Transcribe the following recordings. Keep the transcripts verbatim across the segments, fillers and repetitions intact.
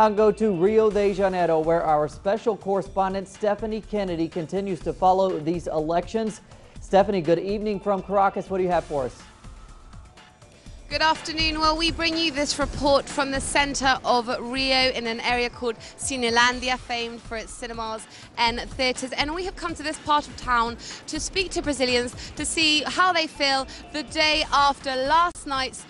Now go to Rio de Janeiro, where our special correspondent Stephanie Kennedy continues to follow these elections. Stephanie, good evening from Caracas. What do you have for us? Good afternoon. Well, we bring you this report from the center of Rio in an area called Cinelândia, famed for its cinemas and theaters. And we have come to this part of town to speak to Brazilians to see how they feel the day after last night's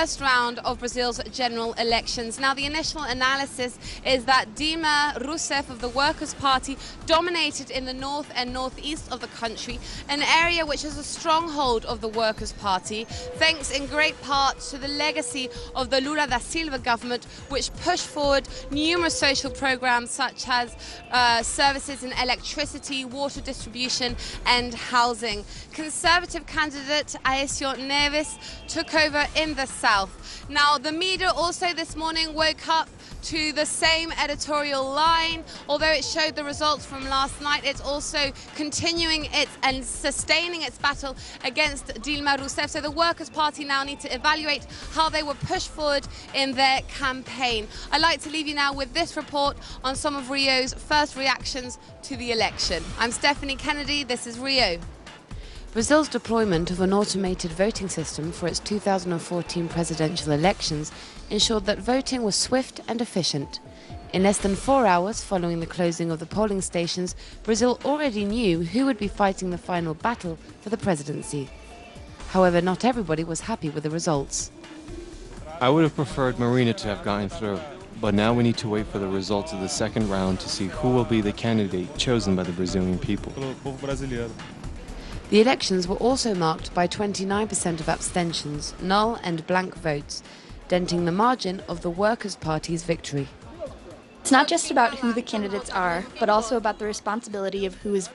first round of Brazil's general elections. Now, the initial analysis is that Dilma Rousseff of the Workers' Party dominated in the north and northeast of the country, an area which is a stronghold of the Workers' Party, thanks in great part to the legacy of the Lula da Silva government, which pushed forward numerous social programs such as uh, services in electricity, water distribution and housing. Conservative candidate Aécio Neves took over in the south. Now, the media also this morning woke up to the same editorial line. Although it showed the results from last night, it's also continuing its and sustaining its battle against Dilma Rousseff. So the Workers' Party now need to evaluate how they were pushed forward in their campaign. I'd like to leave you now with this report on some of Rio's first reactions to the election. I'm Stephanie Kennedy. This is Rio. Brazil's deployment of an automated voting system for its two thousand fourteen presidential elections ensured that voting was swift and efficient. In less than four hours following the closing of the polling stations, Brazil already knew who would be fighting the final battle for the presidency. However, not everybody was happy with the results. I would have preferred Marina to have gotten through, but now we need to wait for the results of the second round to see who will be the candidate chosen by the Brazilian people. The elections were also marked by twenty-nine percent of abstentions, null and blank votes, denting the margin of the Workers' Party's victory. It's not just about who the candidates are, but also about the responsibility of who is.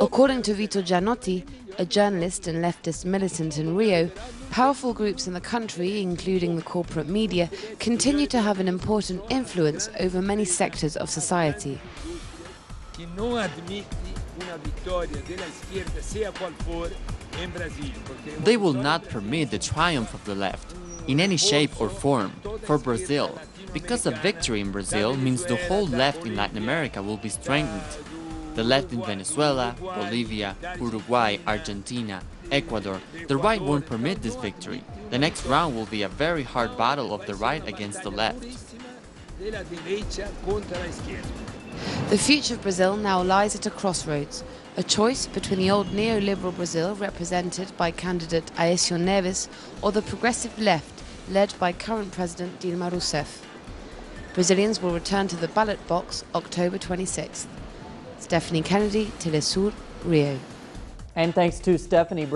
According to Vito Gianotti, a journalist and leftist militant in Rio, powerful groups in the country, including the corporate media, continue to have an important influence over many sectors of society. They will not permit the triumph of the left, in any shape or form, for Brazil, because a victory in Brazil means the whole left in Latin America will be strengthened. The left in Venezuela, Bolivia, Uruguay, Argentina, Ecuador, the right won't permit this victory. The next round will be a very hard battle of the right against the left. The future of Brazil now lies at a crossroads, a choice between the old neoliberal Brazil represented by candidate Aécio Neves or the progressive left led by current President Dilma Rousseff. Brazilians will return to the ballot box October twenty-sixth. Stephanie Kennedy, Telesur, Rio. And thanks to Stephanie.